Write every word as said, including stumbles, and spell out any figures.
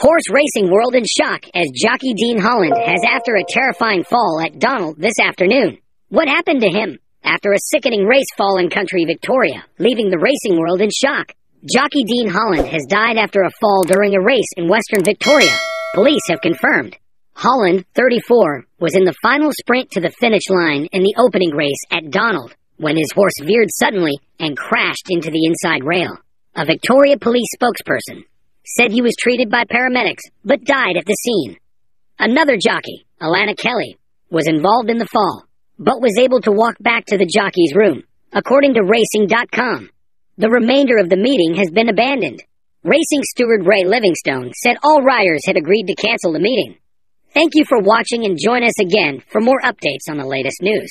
Horse racing world in shock as jockey Dean Holland has after a terrifying fall at Donald this afternoon. What happened to him? After a sickening race fall in country Victoria, leaving the racing world in shock, jockey Dean Holland has died after a fall during a race in Western Victoria, police have confirmed. Holland, thirty-four, was in the final sprint to the finish line in the opening race at Donald when his horse veered suddenly and crashed into the inside rail. A Victoria police spokesperson said he was treated by paramedics but died at the scene. Another jockey, Alana Kelly, was involved in the fall but was able to walk back to the jockey's room, according to racing dot com. The remainder of the meeting has been abandoned. Racing steward Ray Livingstone said all riders had agreed to cancel the meeting. Thank you for watching and join us again for more updates on the latest news.